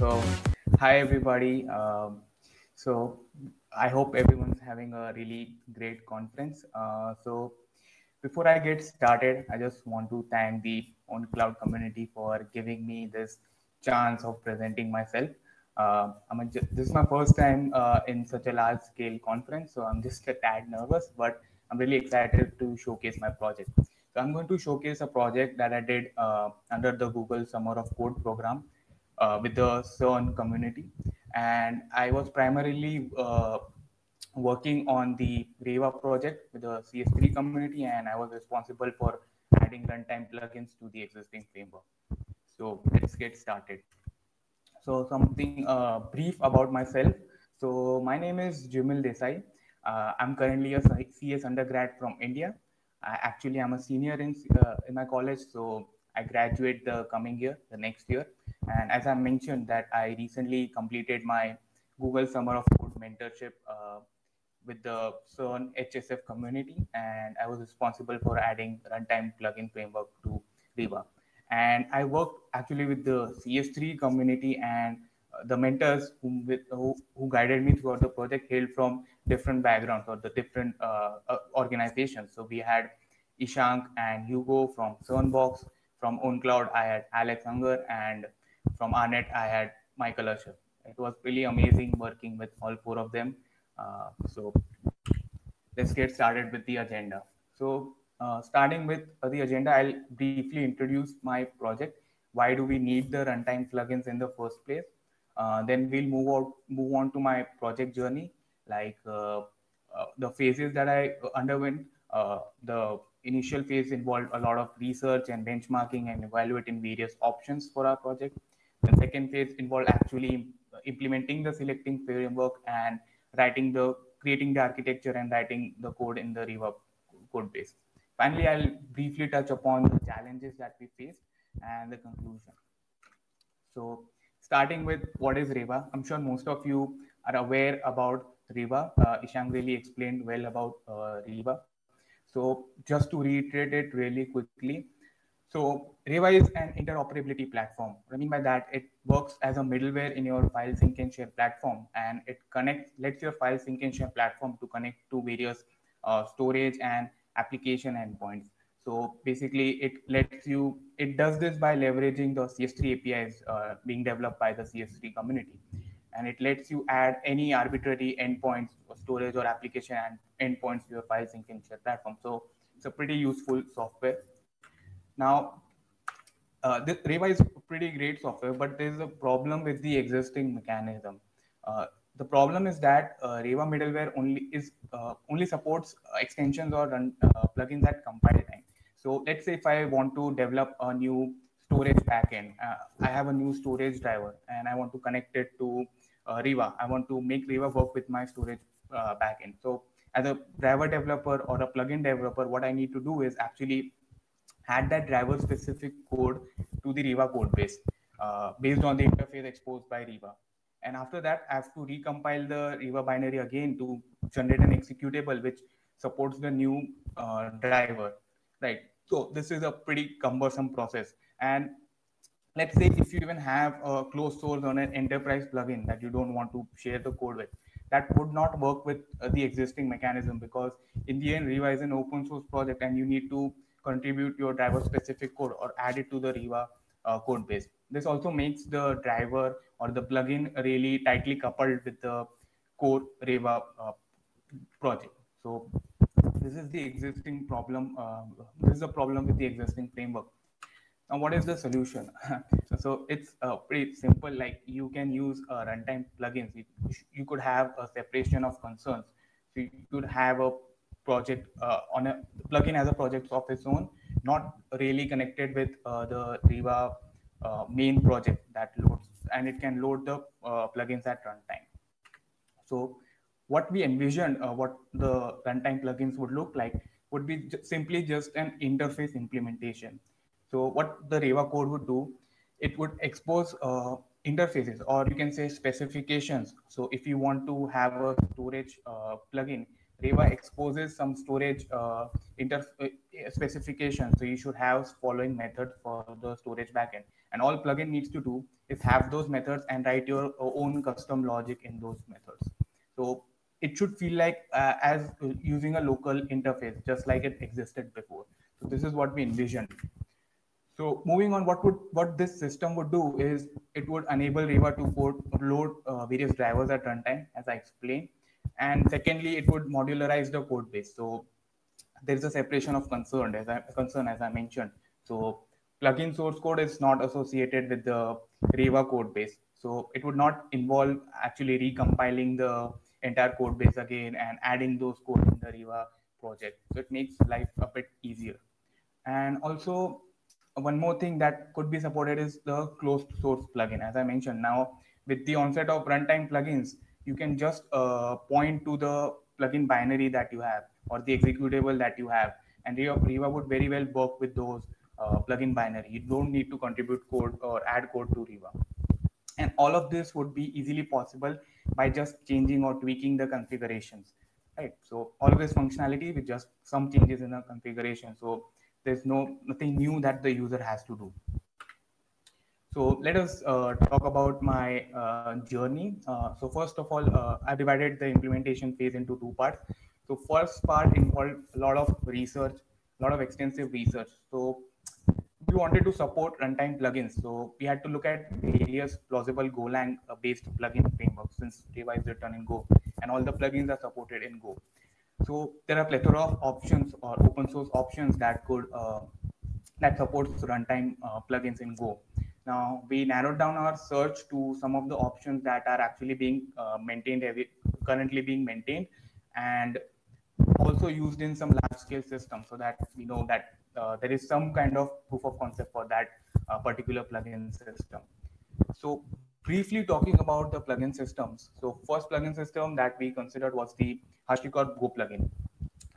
So hi everybody. So I hope everyone's having a really great conference. So before I get started, I just want to thank the ownCloud community for giving me this chance of presenting myself. This is my first time in such a large scale conference, so I'm just a tad nervous, but I'm really excited to showcase my project. So I'm going to showcase a project that I did under the Google Summer of Code program with the CERN community. And I was primarily working on the reva project with the CS3 community, and I was responsible for adding runtime plugins to the existing framework. So let's get started. So something brief about myself. So my name is Jimil Desai. I'm currently a CS undergrad from India. I'm a senior in my college, so I graduate the coming year, the next year. And as I mentioned that I recently completed my Google Summer of Code mentorship with the CERN HSF community, and I was responsible for adding runtime plugin framework to Reva. And I worked actually with the CS3 community, and the mentors who guided me throughout the project hailed from different backgrounds or the different organizations. So we had Ishank and Hugo from CERN Box, from ownCloud I had Alex Unger, and from AARNet I had Michael Usher. It was really amazing working with all four of them. So let's get started with the agenda. So starting with the agenda, I'll briefly introduce my project. Why do we need the runtime plugins in the first place? Then we'll move on to my project journey, like the phases that I underwent. The initial phase involved a lot of research and benchmarking and evaluating various options for our project. The second phase involved actually implementing the selecting framework and writing the creating the architecture and writing the code in the Reva code base. Finally, I'll briefly touch upon the challenges that we faced and the conclusion. So starting with what is Reva, I'm sure most of you are aware about Reva. Ishank really explained well about Reva. So just to reiterate it really quickly. So Reva is an interoperability platform. What I mean by that, it works as a middleware in your file sync and share platform, and it lets your file sync and share platform to connect to various storage and application endpoints. So basically it does this by leveraging the CS3 APIs being developed by the CS3 community. And it lets you add any arbitrary endpoints or storage or application and endpoints to your file sync and share platform. So it's a pretty useful software. Now, Reva is a pretty great software, but there's a problem with the existing mechanism. The problem is that Reva middleware only supports extensions or plugins at compile time. So let's say if I want to develop a new storage backend, I have a new storage driver and I want to connect it to Reva. I want to make Reva work with my storage backend. So as a driver developer or a plugin developer, what I need to do is actually add that driver specific code to the Reva code base based on the interface exposed by Reva. And after that, I have to recompile the Reva binary again to generate an executable which supports the new driver, right? So this is a pretty cumbersome process. And let's say if you even have a closed source on an enterprise plugin that you don't want to share the code with, that would not work with the existing mechanism, because in the end, Reva is an open source project and you need to contribute your driver specific code or add it to the Reva code base. This also makes the driver or the plugin really tightly coupled with the core Reva project. So this is the existing problem. This is the problem with the existing framework. Now, what is the solution? So it's pretty simple. Like, you can use runtime plugins. You could have a separation of concerns. So you could have a project on a plugin as a project of its own, not really connected with the Reva main project that loads, and it can load the plugins at runtime. So what we envisioned, what the runtime plugins would look like would be simply just an interface implementation. So what the Reva code would do, it would expose interfaces, or you can say specifications. So if you want to have a storage plugin Reva exposes some storage specifications. So you should have following methods for the storage backend. And all plugin needs to do is have those methods and write your own custom logic in those methods. So it should feel like as using a local interface, just like it existed before. So this is what we envisioned. So moving on, what this system would do is it would enable Reva to load various drivers at runtime, as I explained. And secondly, it would modularize the code base. So there's a separation of concern, as I mentioned. So plugin source code is not associated with the Reva code base. So it would not involve actually recompiling the entire code base again and adding those code in the Reva project. So it makes life a bit easier. And also one more thing that could be supported is the closed source plugin. As I mentioned, now with the onset of runtime plugins, you can just point to the plugin binary that you have or the executable that you have. And Reva would very well work with those plugin binary. You don't need to contribute code or add code to Reva. And all of this would be easily possible by just changing or tweaking the configurations, right? So all of this functionality with just some changes in the configuration. So there's nothing new that the user has to do. So let us talk about my journey. So first of all, I've divided the implementation phase into two parts. So first part involved a lot of research, a lot of extensive research. So we wanted to support runtime plugins. So we had to look at various plausible Golang-based plugin frameworks, since Reva is written in Go, and all the plugins are supported in Go. So there are a plethora of options or open source options that could that supports runtime plugins in Go. Now we narrowed down our search to some of the options that are actually being currently being maintained, and also used in some large-scale systems, so that we know that there is some kind of proof of concept for that particular plugin system. So briefly talking about the plugin systems. So first plugin system that we considered was the HashiCorp Go plugin.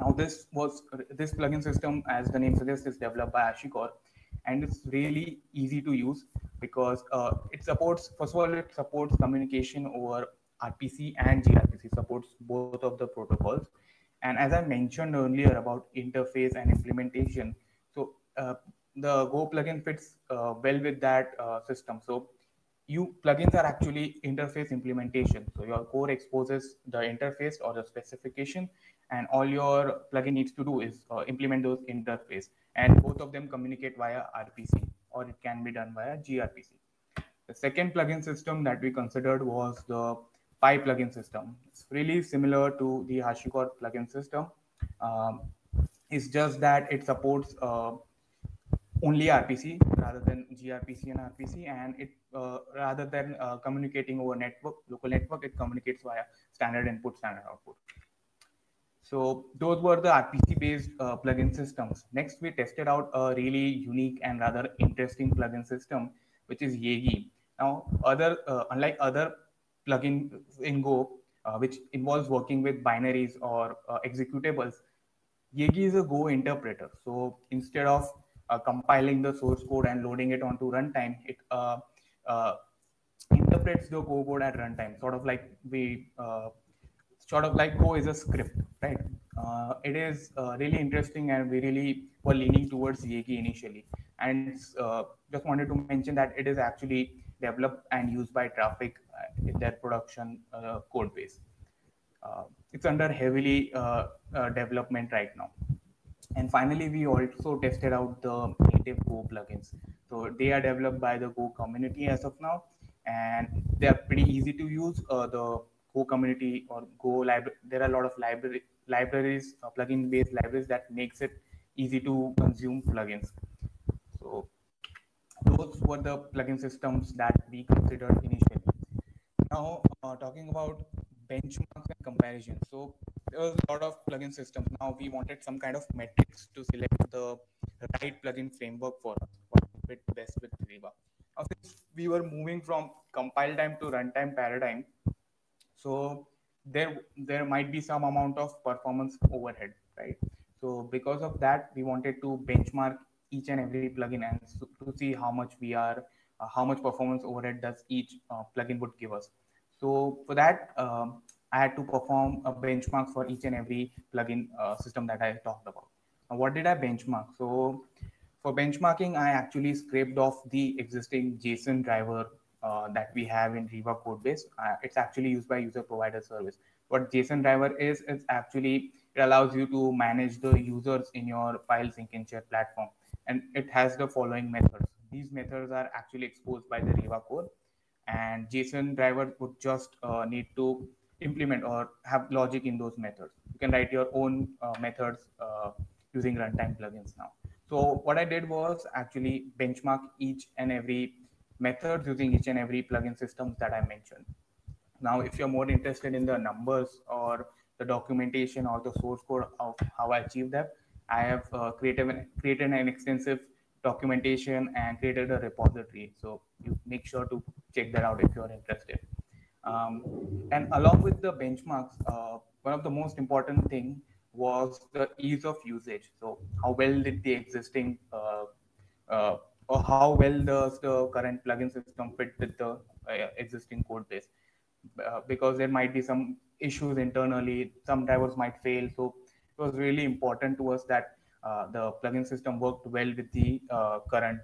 Now this plugin system, as the name suggests, is developed by HashiCorp, and it's really easy to use because it supports, first of all, it supports communication over RPC and gRPC, supports both of the protocols. And as I mentioned earlier about interface and implementation, so the Go plugin fits well with that system. So plugins are actually interface implementation. So your core exposes the interface or the specification, and all your plugin needs to do is implement those interface. And both of them communicate via RPC, or it can be done via gRPC. The second plugin system that we considered was the Pi plugin system. It's really similar to the HashiCorp plugin system. It's just that it supports only RPC rather than gRPC and RPC, and it rather than communicating over local network, it communicates via standard input, standard output. So those were the RPC-based plugin systems. Next, we tested out a really unique and rather interesting plugin system, which is Yaegi. Now, unlike other plugin in Go, which involves working with binaries or executables, Yaegi is a Go interpreter. So instead of compiling the source code and loading it onto runtime, it interprets the Go code at runtime, sort of like Go is a script, right? It is really interesting, and we really were leaning towards Yaegi initially. And just wanted to mention that it is actually developed and used by Traefik in their production code base. It's under heavily development right now. And finally, we also tested out the native Go plugins. So they are developed by the Go community as of now, and they are pretty easy to use. The Go community or Go library, there are a lot of libraries, plugin-based libraries that makes it easy to consume plugins. So those were the plugin systems that we considered initially. Now talking about benchmarks and comparison. So there was a lot of plugin systems. Now we wanted some kind of metrics to select the right plugin framework for us, what fit best with Reva. Now, since we were moving from compile time to runtime paradigm, so there might be some amount of performance overhead, right? So because of that, we wanted to benchmark each and every plugin and to see how much performance overhead does each plugin would give us. So for that, I had to perform a benchmark for each and every plugin system that I talked about. Now, what did I benchmark? So for benchmarking, I actually scraped off the existing JSON driver that we have in Reva code base. It's actually used by user provider service. What JSON driver is, it's actually, it allows you to manage the users in your file sync and share platform. And it has the following methods. These methods are actually exposed by the Reva code, and JSON driver would just need to implement or have logic in those methods. You can write your own methods using runtime plugins now. So what I did was actually benchmark each and every method using each and every plugin systems that I mentioned. Now, if you're more interested in the numbers or the documentation or the source code of how I achieved that, I have created an extensive documentation and created a repository. So you make sure to check that out if you're interested. And along with the benchmarks, one of the most important thing was the ease of usage. So how well did the existing, or how well does the current plugin system fit with the existing code base? Because there might be some issues internally, some drivers might fail. So it was really important to us that the plugin system worked well with the current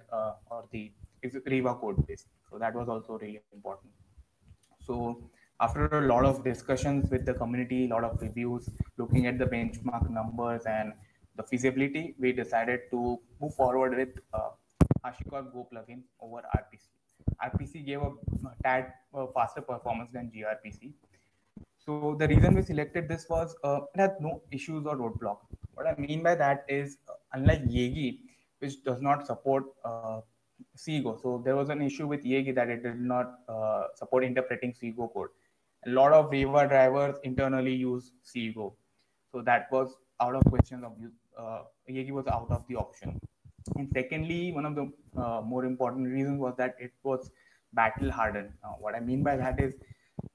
or the Reva code base. So that was also really important. So after a lot of discussions with the community, a lot of reviews, looking at the benchmark numbers and the feasibility, we decided to move forward with HashiCorp Go plugin over RPC. RPC gave a tad faster performance than gRPC. So the reason we selected this was it had no issues or roadblock. What I mean by that is, unlike Yaegi, which does not support Cgo. So there was an issue with Yaegi that it did not support interpreting Cgo code. A lot of Reva drivers internally use Cgo. So that was out of question of use. Yaegi was out of the option. And secondly, one of the more important reasons was that it was battle hardened. What I mean by that is,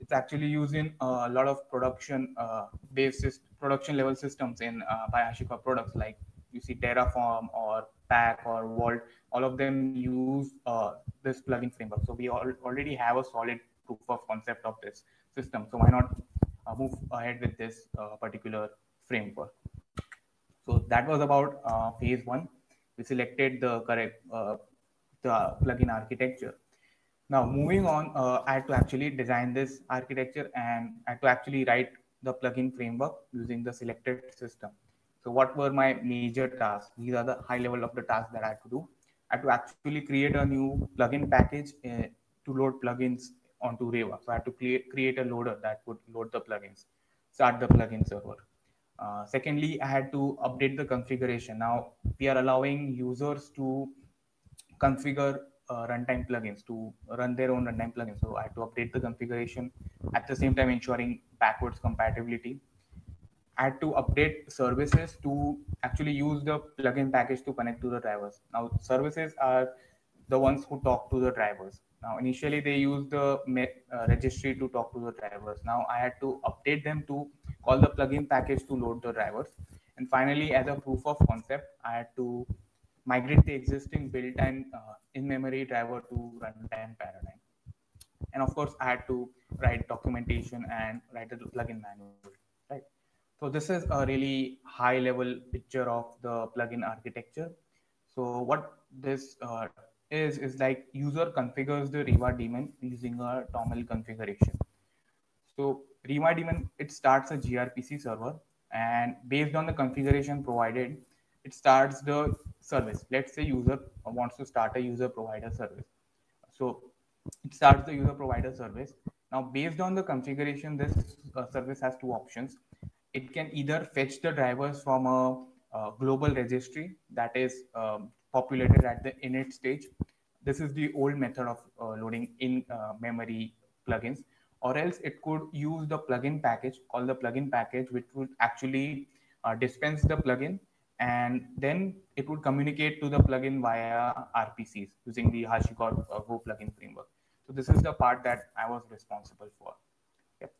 it's actually used in a lot of production production level systems in by HashiCorp products, like you see Terraform or Packer or Vault. All of them use this plugin framework. So we already have a solid proof of concept of this system. So why not move ahead with this particular framework? So that was about phase one. We selected the correct the plugin architecture. Now moving on, I had to actually design this architecture, and I had to actually write the plugin framework using the selected system. So what were my major tasks? These are the high level of the tasks that I had to do. I had to actually create a new plugin package to load plugins onto Reva. So I had to create a loader that would load the plugins, start the plugin server. Secondly, I had to update the configuration. Now we are allowing users to configure runtime plugins, to run their own runtime plugins. So I had to update the configuration, at the same time ensuring backwards compatibility. I had to update services to actually use the plugin package to connect to the drivers. Now services are the ones who talk to the drivers. Now initially they used the registry to talk to the drivers. Now I had to update them to call the plugin package to load the drivers. And finally, as a proof of concept, I had to migrate the existing built-in in-memory driver to runtime paradigm. And of course, I had to write documentation and write the plugin manual. Right. So this is a really high-level picture of the plugin architecture. So what this is like, user configures the Reva daemon using a TOML configuration. So Reva daemon, it starts a gRPC server, and based on the configuration provided, it starts the service. Let's say user wants to start a user provider service. So it starts the user provider service. Now, based on the configuration, this service has two options. It can either fetch the drivers from a global registry that is populated at the init stage. This is the old method of loading in memory plugins, or else it could use the plugin package, call the plugin package, which would actually dispense the plugin. And then it would communicate to the plugin via RPCs using the HashiCorp Go plugin framework. So this is the part that I was responsible for. Yep.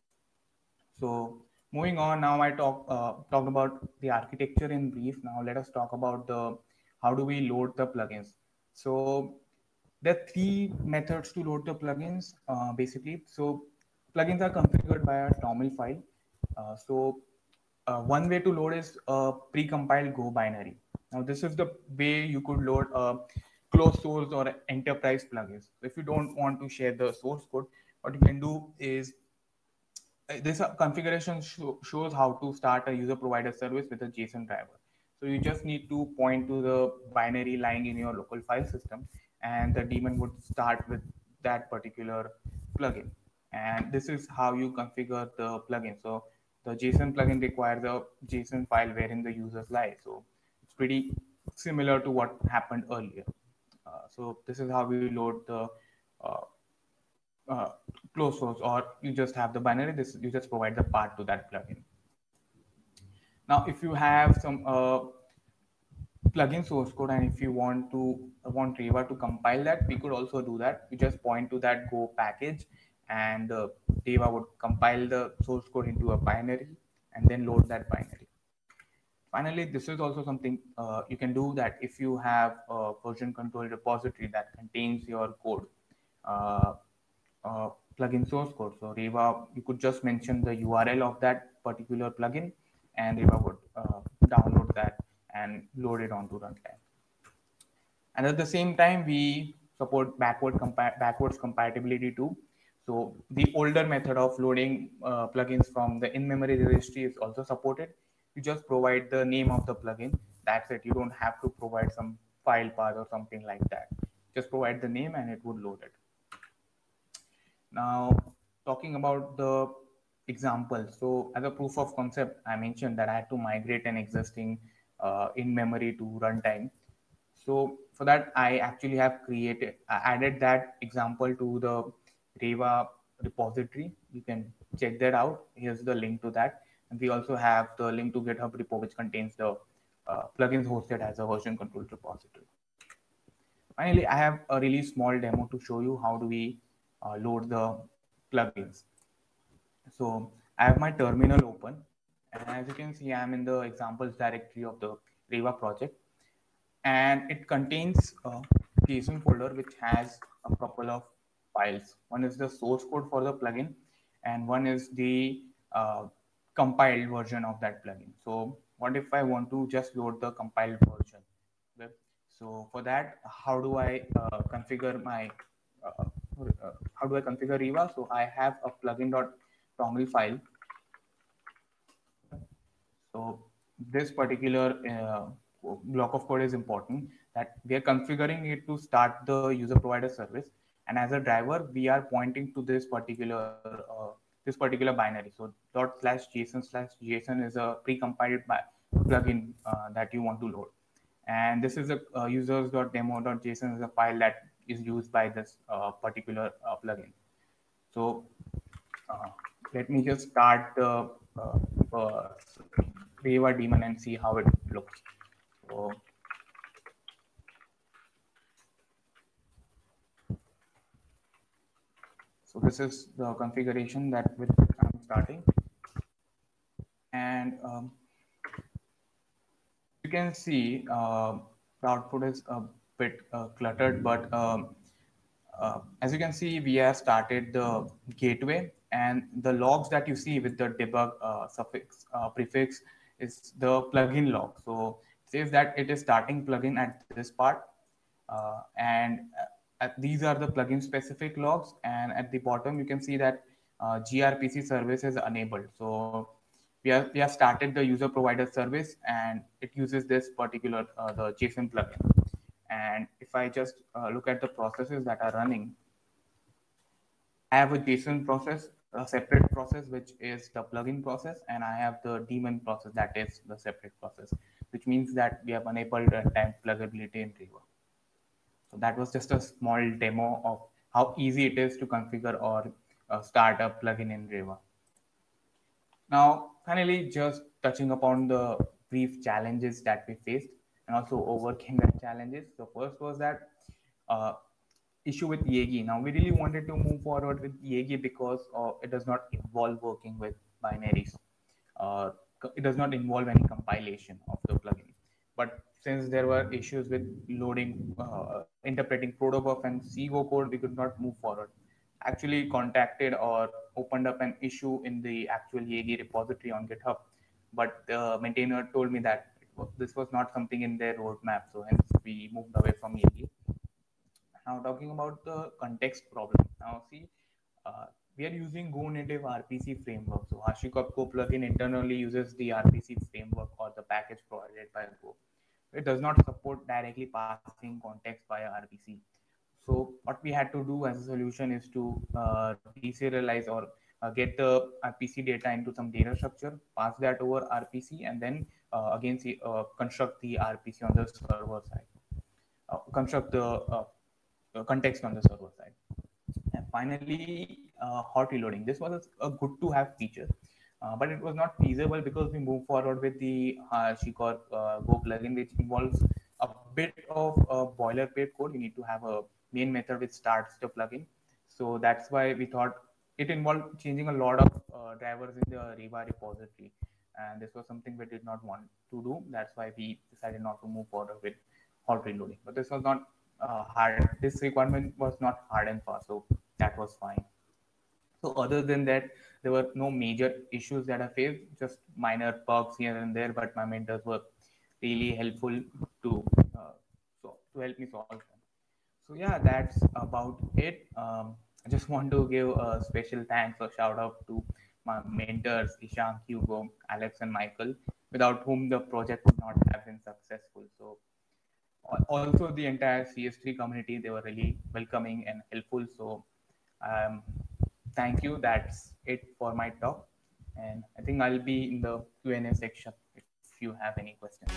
So moving on, now I talked about the architecture in brief. Now let us talk about how do we load the plugins. So there are three methods to load the plugins, basically. So plugins are configured by a TOML file. So one way to load is a pre-compiled Go binary. Now, this is the way you could load closed source or enterprise plugins. So if you don't want to share the source code, what you can do is this configuration shows how to start a user provider service with a JSON driver. So you just need to point to the binary lying in your local file system, and the daemon would start with that particular plugin. And this is how you configure the plugin. So the JSON plugin requires a JSON file wherein the users lie. So it's pretty similar to what happened earlier. So this is how we load the closed source, or you just have the binary. This you just provide the path to that plugin. Now, if you have some plugin source code, and if you want to Reva to compile that, we could also do that. You just point to that Go package, and Reva would compile the source code into a binary and then load that binary. Finally, this is also something you can do, that if you have a version control repository that contains your code, plugin source code. So Reva, you could just mention the URL of that particular plugin, and Reva would download that and load it onto runtime. And at the same time, we support backwards compatibility too. So the older method of loading plugins from the in-memory registry is also supported. You just provide the name of the plugin. That's it. You don't have to provide some file path or something like that. Just provide the name and it would load it. Now, talking about the example. So as a proof of concept, I mentioned that I had to migrate an existing in-memory to runtime. So for that, I actually have added that example to the Reva repository. You can check that out. Here's the link to that. And we also have the link to GitHub repo, which contains the plugins hosted as a version control repository. Finally, I have a really small demo to show you how do we load the plugins. So I have my terminal open, and as you can see, I'm in the examples directory of the Reva project, and it contains a JSON folder which has a couple of files. One is the source code for the plugin, and one is the compiled version of that plugin. So what if I want to just load the compiled version? So for that, how do I configure my Reva? So I have a plugin.toml file. So this particular block of code is important, that we are configuring it to start the user provider service, and as a driver, we are pointing to this particular binary. So ./json/json is a pre-compiled plugin that you want to load, and this is a users.demo.json is a file that is used by this particular plugin. So let me just start the Reva daemon and see how it looks. So, this is the configuration that with which I'm starting, and you can see the output is a bit cluttered, but as you can see, we have started the gateway, and the logs that you see with the debug prefix is the plugin log. So it says that it is starting plugin at this part, and these are the plugin specific logs. And at the bottom, you can see that gRPC service is enabled. So we have started the user provider service, and it uses this particular the JSON plugin. And if I just look at the processes that are running, I have a JSON process, a separate process, which is the plugin process, and I have the daemon process, that is the separate process, which means that we have enabled runtime pluggability in Reva. So that was just a small demo of how easy it is to configure or start a plugin in Reva. Now, finally, just touching upon the brief challenges that we faced and also overcame the challenges. The first was that issue with Yaegi. Now, we really wanted to move forward with Yaegi because it does not involve working with binaries. It does not involve any compilation of the plugin. But since there were issues with loading, interpreting protobuf and Cgo code, we could not move forward. Actually contacted or opened up an issue in the actual Yaegi repository on GitHub, but the maintainer told me that this was not something in their roadmap, so hence we moved away from Yaegi. Now talking about the context problem. Now see, we are using Go native RPC framework. So HashiCorp Go plugin internally uses the RPC framework or the package provided by Go. It does not support directly passing context via RPC. So what we had to do as a solution is to deserialize or get the RPC data into some data structure, pass that over RPC, and then again construct the RPC on the server side, construct the context on the server side. And finally, hot reloading. This was a good to have feature, but it was not feasible because we moved forward with the HashiCorp Go plugin, which involves a bit of boilerplate code. You need to have a main method which starts the plugin. So that's why we thought it involved changing a lot of drivers in the Reva repository. And this was something we did not want to do. That's why we decided not to move forward with hot reloading. But this was not hard. This requirement was not hard and fast, so that was fine. So other than that, there were no major issues that I faced, just minor bugs here and there, but my mentors were really helpful to help me solve them. So yeah, that's about it. I just want to give a special thanks or shout out to my mentors, Ishank, Hugo, Alex, and Michael, without whom the project would not have been successful. So also the entire CS3 community, they were really welcoming and helpful. So thank you. That's it for my talk. And I think I'll be in the Q&A section if you have any questions.